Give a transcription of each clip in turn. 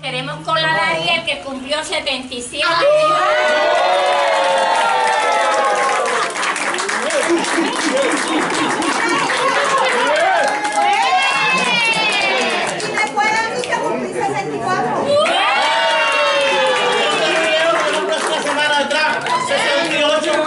queremos colar a Ariel, que cumplió 77 años. ¿Me acuerdo a mí que cumplí 64? ¡La semana atrás! ¡68!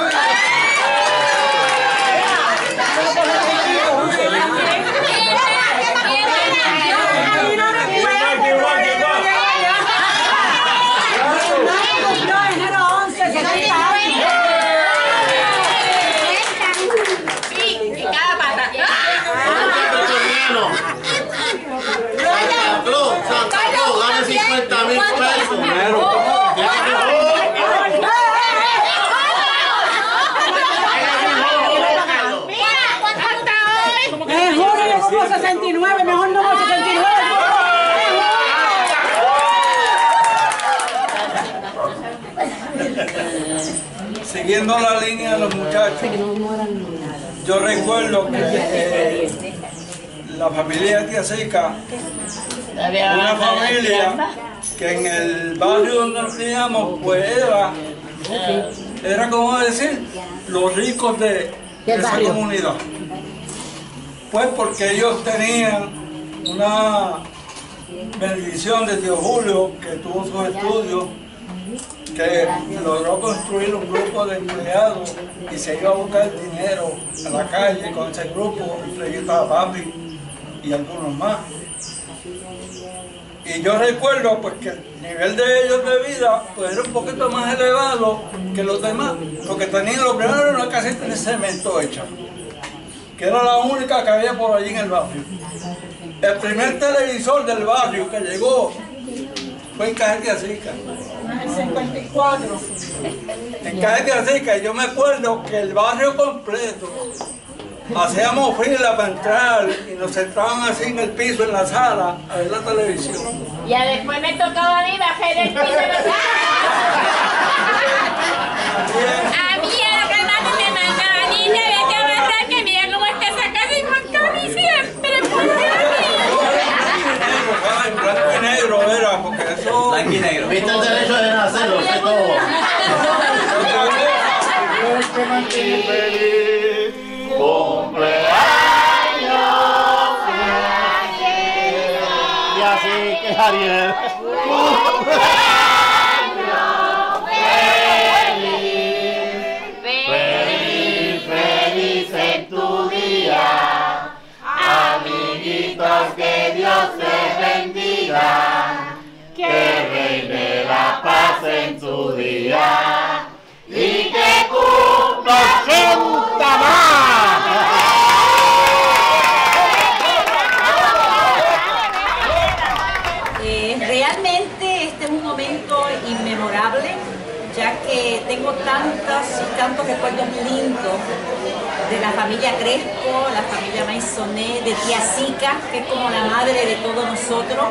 Siguiendo la línea de los muchachos, yo recuerdo que la familia de Tía Sica, una familia que en el barrio donde nos criamos, pues era como decir, los ricos de esa comunidad. Pues porque ellos tenían una bendición de Tío Julio, que tuvo sus estudios, que logró construir un grupo de empleados y se iba a buscar dinero a la calle con ese grupo, entre ellos estaba Papi y algunos más. Y yo recuerdo pues que el nivel de ellos de vida pues, era un poquito más elevado que los demás, porque tenían lo primero era una casita de cemento hecha, que era la única que había por allí en el barrio. El primer televisor del barrio que llegó fue en Caja de Tía Sica. En el 54. En Caja de Tía Sica, yo me acuerdo que el barrio completo hacíamos fila para entrar y nos sentaban así en el piso, en la sala, a ver la televisión. Y después me tocaba a mí bajar el piso de la sala. A mí era que más me mandaba, niña, vete a bajar, que mira cómo está esa casa y con camisas, pero en blanco y negro era, porque eso... Blanco y negro. Viste el derecho de nacer, lo sé todo. Dios te mantiene feliz. ¡Cumpleaños feliz! Y así que Javier. ¡Cumpleaños feliz! Feliz, feliz en tu día. Amiguitos, que Dios te bendiga, que reine la paz en tu día y que cumpla tu tamaño. Realmente este es un momento inmemorable, ya que tengo tantos recuerdos lindos de la familia Crespo, la familia Maisonet, de Tía Sica, que es como la madre de todos nosotros.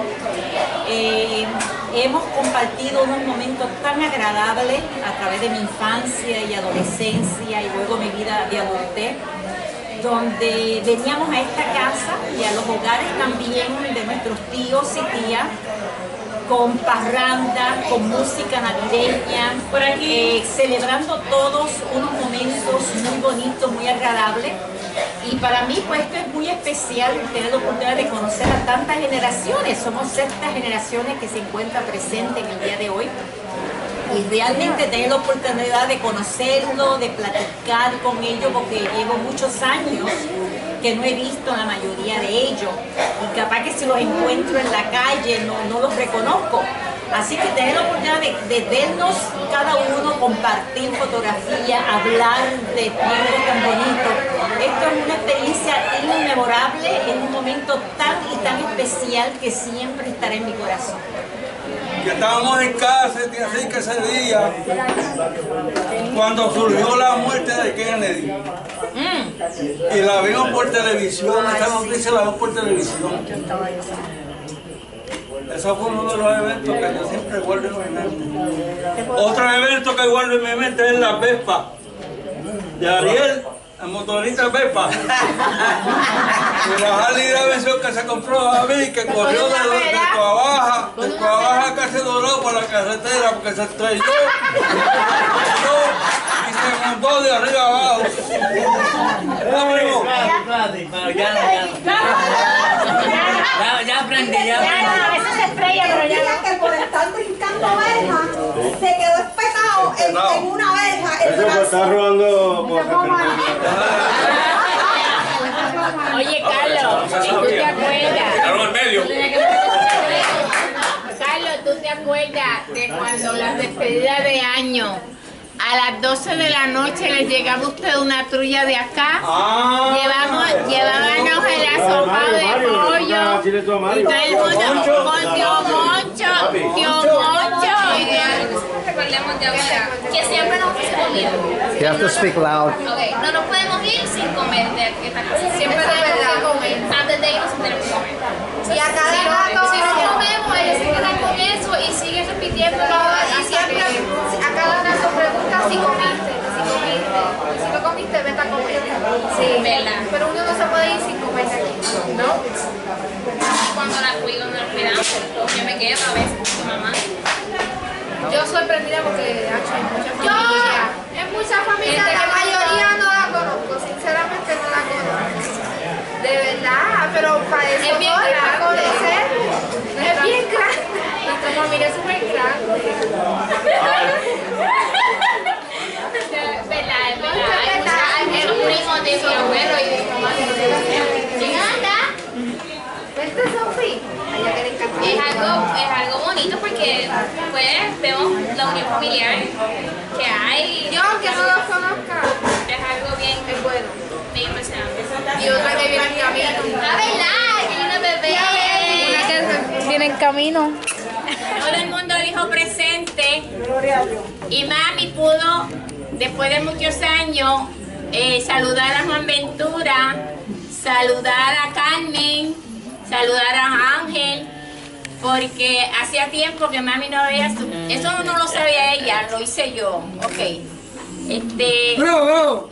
Hemos compartido unos momentos tan agradables a través de mi infancia y adolescencia y luego mi vida de adultez, donde veníamos a esta casa y a los hogares también de nuestros tíos y tías, con parrandas, con música navideña, por aquí. Celebrando todos unos momentos muy bonitos, muy agradables. Y para mí pues esto es muy especial, tener la oportunidad de conocer a tantas generaciones. Somos 6 generaciones que se encuentran presentes en el día de hoy. Y realmente tener la oportunidad de conocerlo, de platicar con ellos, porque llevo muchos años que no he visto a la mayoría de ellos. Y capaz que si los encuentro en la calle no los reconozco. Así que tener la oportunidad de vernos cada uno, compartir fotografías, hablar de tiempos tan bonitos. Esto es una experiencia inmemorable, en un momento tan y tan especial que siempre estará en mi corazón. Que estábamos en casa y así que ese día, cuando surgió la muerte de Kennedy, y la vimos por televisión, esta noticia la vimos por televisión. Eso fue uno de los eventos que yo siempre guardo en mi mente. Otro evento que guardo en mi mente es la Vespa de Ariel, la motorista Pepa. Y la Harley Davidson que se compró a mí, que corrió de Coabaja estaba casi dorado por la carretera porque se estrelló y se montó de arriba abajo. Ya aprendí. A veces se estrella, pero ya que por estar brincando verja, se quedó espetado en una verja. Eso está robando. Oye, Carlos, ¿tú te acuerdas? Carlos en medio. Carlos, ¿tú te acuerdas de cuando las despedidas de año a las 12 de la noche les llegaba usted una trulla de acá? Llevábamos el asopado de pollo y todo el mundo con Tío Moncho. Recordemos de ahora que siempre nos comíamos. You have to speak loud. Okay. No nos podemos ir sin comer. Siempre debemos comer. Antes de irnos tenemos que comer. Y a cada rato, si no comemos, ellos se quedan con eso y siguen repitiéndolo. Y siempre, a cada rato preguntan si comiste, si comiste. Si no comiste, vete a comer. Sí, verdad. Pero uno no se puede ir sin comer aquí, ¿no? Cuando la cuido, no la cuidamos. Yo me quedo a veces con tu mamá. Yo sorprendida porque en muchas familias la mayoría no la conozco, sinceramente no la conozco. De verdad, pero para eso es bien grande. Es bien grande. Nuestra familia es súper grande. Es verdad. Hay los primos de mi abuelo y de mi mamá. ¿Quién anda? ¿Esta es Sophie? Es algo bonito porque pues vemos la unión familiar que hay. Yo que no los conozca. Es algo bien bueno. Bien impresionante. Y otra que viene en camino. La verdad, que una bebé. Una que viene en camino. Todo el mundo dijo presente. Y mami pudo, después de muchos años, saludar a Juan Ventura, saludar a Carmen, saludar a Ángel. Porque hacía tiempo que mami no veía eso, no lo sabía ella, lo hice yo. Ok. ¡Bravo!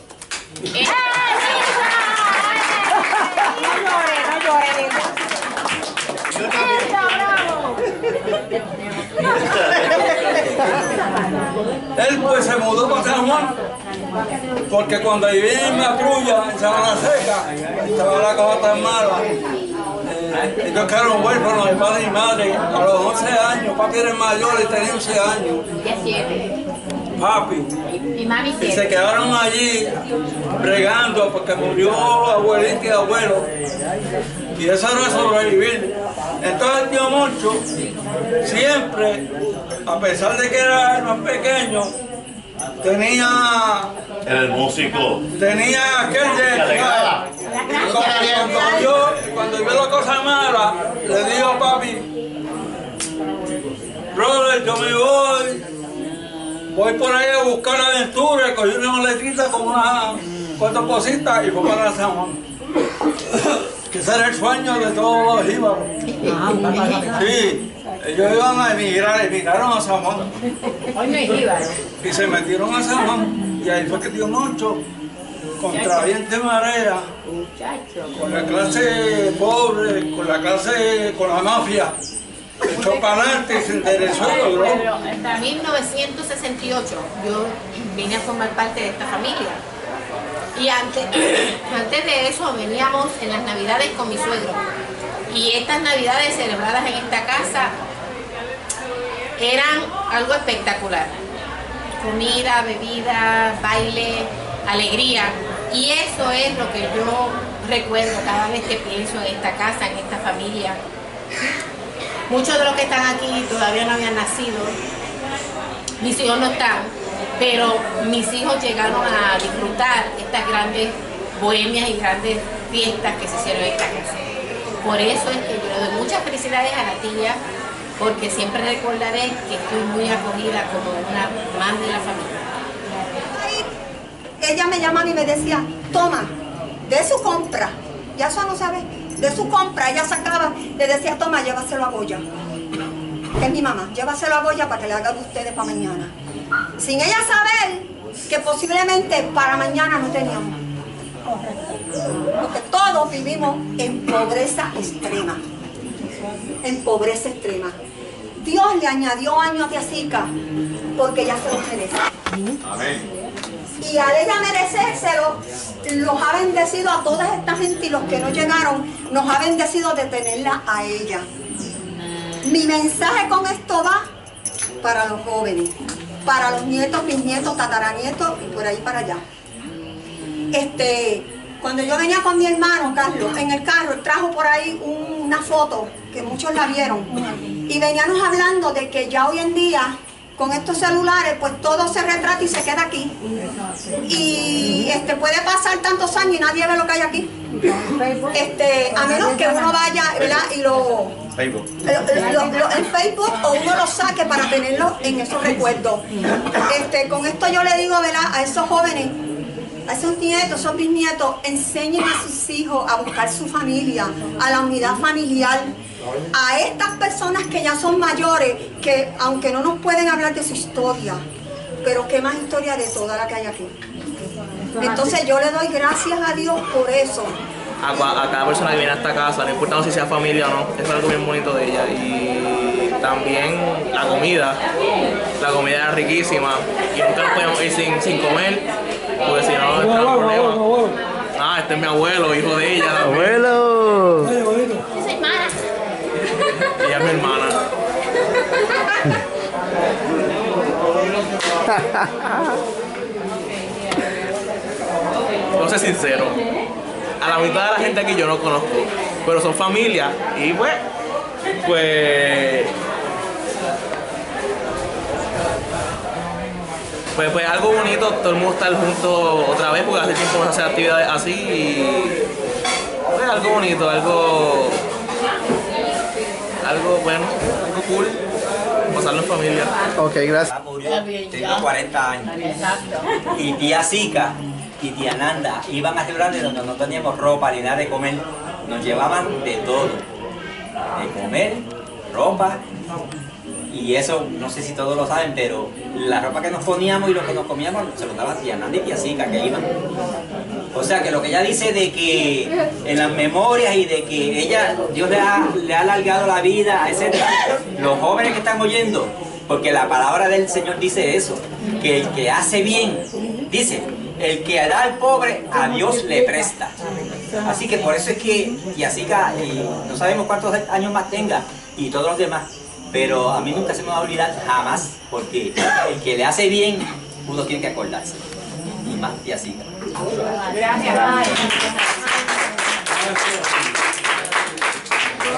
¡Bravo! Él pues se mudó para San Juan, porque cuando vivía en la trulla, en Sabana Seca, estaba la cosa tan mala. Yo quedaron huérfanos de padre y madre a los 11 años. Papi era mayor y tenía 11 años. Papi. Y se quedaron allí bregando porque murió abuelita y abuelo. Y eso no es sobrevivir. Entonces el tío Moncho siempre, a pesar de que era el más pequeño, tenía aquel de... Cuando vio la cosa mala, le digo a papi, brother, yo me voy por ahí a buscar la aventura, cogí una letrita con unas cuantas cositas y fue para San Juan. Que ese era el sueño de todos los íbaros. Sí, ellos iban a emigraron a San Juan. Y se metieron a San Juan y ahí fue que Tío Moncho, contra viento y marea, con la clase pobre, con la mafia, se echó para adelante y se enderezó. En 1968 yo vine a formar parte de esta familia. Y antes de eso veníamos en las navidades con mi suegro. Y estas navidades celebradas en esta casa eran algo espectacular. Comida, bebida, baile, alegría. Y eso es lo que yo recuerdo cada vez que pienso en esta casa, en esta familia. Muchos de los que están aquí todavía no habían nacido. Mis hijos no están, pero mis hijos llegaron a disfrutar estas grandes bohemias y grandes fiestas que se hicieron en esta casa. Por eso es que yo doy muchas felicidades a la tía, porque siempre recordaré que estoy muy acogida como una más de la familia. Ella me llamaba y me decía, toma, de su compra, ya eso no sabe, de su compra, ella sacaba, le decía, toma, llévaselo a Goya, que es mi mamá, llévaselo a Goya para que le hagan ustedes para mañana. Sin ella saber que posiblemente para mañana no teníamos. Porque todos vivimos en pobreza extrema. Dios le añadió años a Tía Sica porque ella se los merece. Amén. Y al ella merecérselo, los ha bendecido a toda esta gente y los que no llegaron, nos ha bendecido de tenerla a ella. Mi mensaje con esto va para los jóvenes, para los nietos, bisnietos, tataranietos y por ahí para allá. Cuando yo venía con mi hermano Carlos en el carro, él trajo por ahí una foto que muchos la vieron y veníamos hablando de que ya hoy en día con estos celulares pues todo se retrata y se queda aquí y puede pasar tantos años y nadie ve lo que hay aquí, a menos que uno vaya, ¿verdad? Y el Facebook o uno lo saque para tenerlo en esos recuerdos. Con esto yo le digo, ¿verdad?, a esos jóvenes, a esos nietos, esos bisnietos, enseñen a sus hijos a buscar su familia, a la unidad familiar, a estas personas que ya son mayores, que aunque no nos pueden hablar de su historia, pero qué más historia de toda la que hay aquí. Entonces yo le doy gracias a Dios por eso. A cada persona que viene a esta casa, no importa si sea familia o no, es algo bien bonito de ella. Y también la comida era riquísima y nunca nos podíamos ir sin comer, porque si no, no era un problema. Ah, este es mi abuelo, hijo de ella. ¡Abuelo! Yo soy hermana. Ella es mi hermana. No sé, sincero. A la mitad de la gente aquí yo no conozco, pero son familia y pues algo bonito, todo el mundo estar juntos otra vez, porque hace tiempo vamos a hacer actividades así y pues algo bonito, algo bueno, algo cool, pasarlo en familia. Ok, gracias. Tengo 40 años y Tía Sica y Tía Nanda iban a restaurantes donde no teníamos ropa ni nada de comer, nos llevaban de todo, de comer, ropa, y eso no sé si todos lo saben, pero la ropa que nos poníamos y lo que nos comíamos se lo daba Tía Nanda y Tía Sica, que iban. O sea que lo que ella dice de que en las memorias y de que ella, Dios le ha alargado la vida, etc. Los jóvenes que están oyendo, porque la palabra del Señor dice eso, que el que hace bien, dice, el que da al pobre, a Dios le presta. Así que por eso es que Tía Sica, no sabemos cuántos años más tenga, y todos los demás, pero a mí nunca se me va a olvidar, jamás, porque el que le hace bien, uno tiene que acordarse. Y más Tía Sica. Gracias.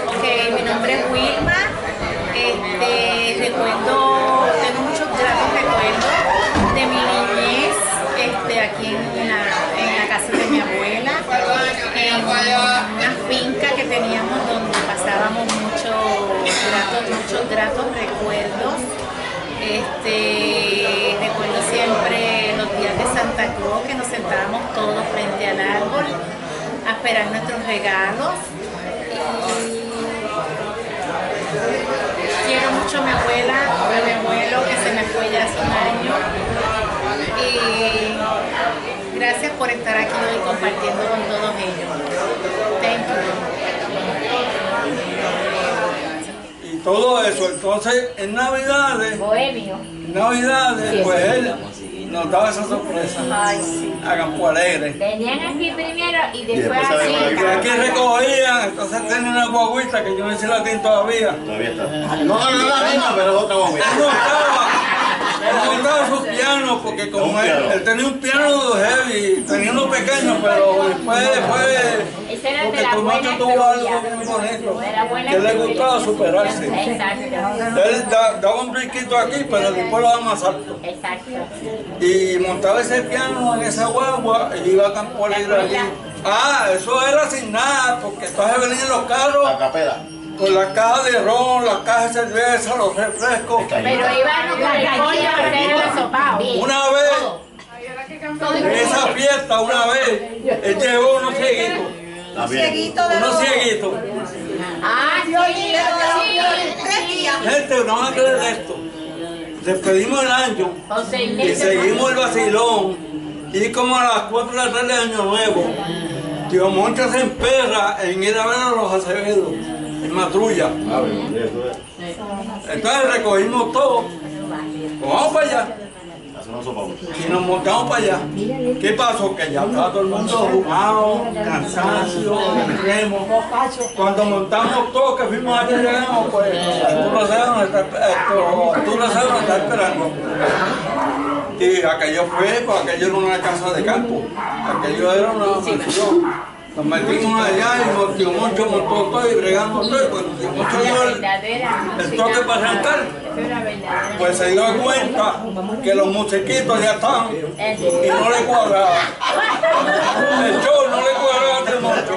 Ok, mi nombre es Wilma. Tengo muchos gratos recuerdos de mi niñez, aquí en la casa de mi abuela, en una finca que teníamos donde pasábamos muchos gratos recuerdos. Recuerdo siempre los días de Santa Cruz, que nos sentábamos todos frente al árbol a esperar nuestros regalos. Y quiero mucho a mi abuela, a mi abuelo que se me fue ya hace un año. Y gracias por estar aquí hoy compartiendo con todos ellos. Thank you. Y todo eso, entonces en Navidades, Bohemio. Sí, pues él nos daba esa sorpresa. Ay, sí. A Campo Alegre. Venían aquí primero y después así. Y aquí recogían, entonces tienen una guaguita que yo no sé la tienen todavía. Todavía está. No la misma, pero otra guaguita. Él montaba sus pianos porque como él tenía un piano heavy, tenía uno pequeño, pero después porque tu macho tuvo algo muy bonito, que le gustaba superarse. Él daba un brinquito aquí, pero después lo daba más alto. Y montaba ese piano en esa guagua y iba a Campo Alegre allí. Ah, eso era sin nada, porque entonces venían los carros a capela. Con la caja de ron, la caja de cerveza, los refrescos. Pero iban a los una vez, en esa fiesta, una vez, él llevó unos cieguitos. Unos cieguitos. Ah, sí. Gente, no van a creer esto. Despedimos el año y seguimos el vacilón. Y como a las 4 de la tarde de Año Nuevo, Tío Moncho se emperra en ir a ver a los Acevedos. Matrulla. Entonces recogimos todo. Vamos para allá. Y nos montamos para allá. ¿Qué pasó? Que ya estaba todo el mundo jugado, cansancio, extremo. Cuando montamos todo, que fuimos allá y llegamos, pues tú no sabes dónde está esperando. Y aquello fue, pues aquello era una casa de campo. Aquello era una mansión. Nos metimos allá y Tío Moncho montó todo y bregamos todo. Y cuando Tío Moncho dio el toque para arrancar, pues se dio cuenta que los muchachitos ya estaban y no le cuadraba. El show no le cuadraba a Tío Moncho.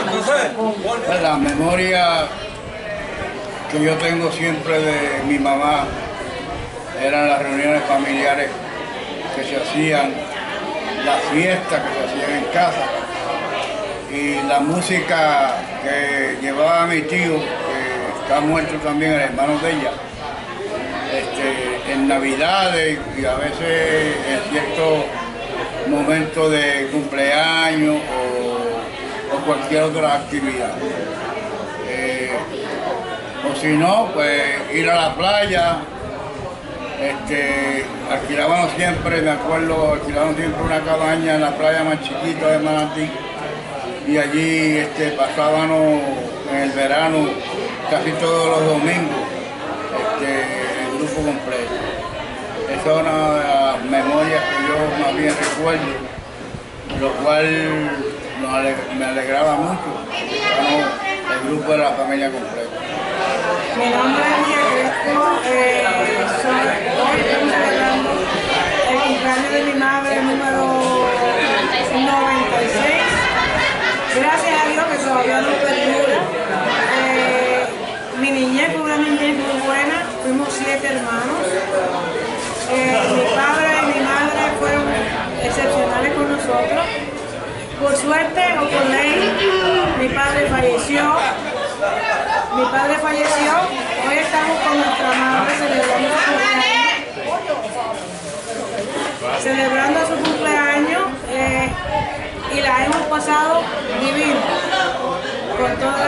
Entonces, la memoria que yo tengo siempre de mi mamá eran las reuniones familiares que se hacían, las fiestas que se hacían en casa y la música que llevaba mi tío, que está muerto también, el hermano de ella, en Navidades y a veces en ciertos momentos de cumpleaños o cualquier otra actividad. O si no, pues ir a la playa. Alquilábamos siempre, me acuerdo, alquilábamos siempre una cabaña en la playa más chiquita de Manantín y allí pasábamos en el verano casi todos los domingos el grupo completo. Esa es una de las memorias que yo más bien recuerdo, lo cual me alegraba mucho, el grupo de la familia completa. Mi nombre es Tía Crespo, hoy estamos celebrando el cumpleaños de mi madre número 96. Gracias a Dios que todavía no perdura. Mi niñez fue una niñez muy buena, fuimos 7 hermanos. Mi padre y mi madre fueron excepcionales con nosotros. Por suerte o por ley, mi padre falleció. Mi padre falleció, hoy estamos con nuestra madre celebrando su cumpleaños y la hemos pasado divina, con toda